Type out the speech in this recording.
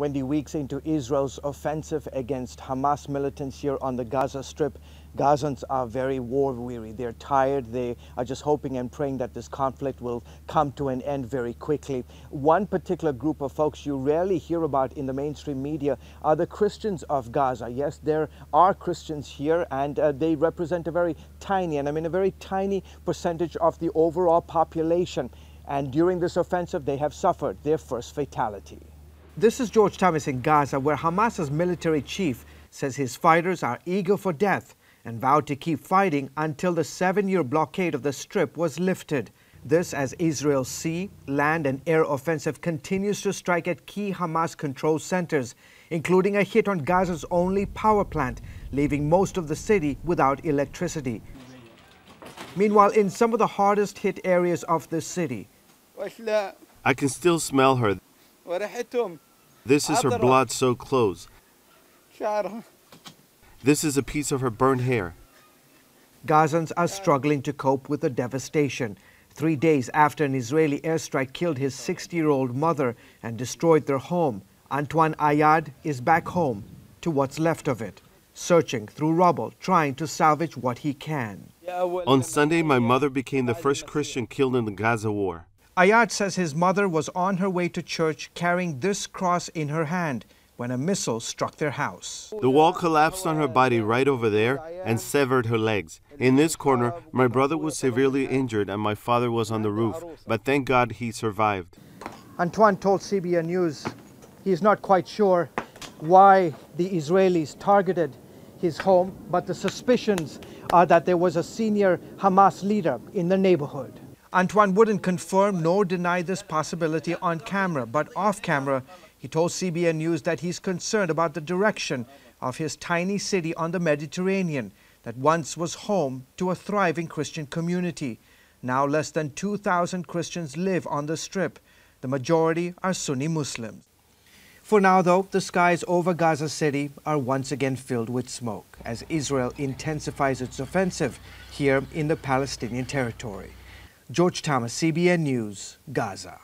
20 weeks into Israel's offensive against Hamas militants here on the Gaza Strip, Gazans are very war-weary. They're tired. They are just hoping and praying that this conflict will come to an end very quickly. One particular group of folks you rarely hear about in the mainstream media are the Christians of Gaza. Yes, there are Christians here, and they represent a very tiny, and I mean a very tiny percentage of the overall population. And during this offensive, they have suffered their first fatality. This is George Thomas in Gaza, where Hamas's military chief says his fighters are eager for death and vowed to keep fighting until the 7-year blockade of the Strip was lifted. This as Israel's sea, land and air offensive continues to strike at key Hamas control centers, including a hit on Gaza's only power plant, leaving most of the city without electricity. Meanwhile, in some of the hardest hit areas of the city, I can still smell her. This is her blood so close. This is a piece of her burnt hair. Gazans are struggling to cope with the devastation. 3 days after an Israeli airstrike killed his 60-year-old mother and destroyed their home, Antoine Ayad is back home to what's left of it, searching through rubble, trying to salvage what he can. On Sunday, my mother became the first Christian killed in the Gaza war. Ayad says his mother was on her way to church carrying this cross in her hand when a missile struck their house. The wall collapsed on her body right over there and severed her legs. In this corner, my brother was severely injured and my father was on the roof, but thank God he survived. Antoine told CBN News he's not quite sure why the Israelis targeted his home, but the suspicions are that there was a senior Hamas leader in the neighborhood. Antoine wouldn't confirm nor deny this possibility on camera, but off camera, he told CBN News that he's concerned about the direction of his tiny city on the Mediterranean that once was home to a thriving Christian community. Now less than 2,000 Christians live on the Strip. The majority are Sunni Muslims. For now, though, the skies over Gaza City are once again filled with smoke as Israel intensifies its offensive here in the Palestinian territory. George Thomas, CBN News, Gaza.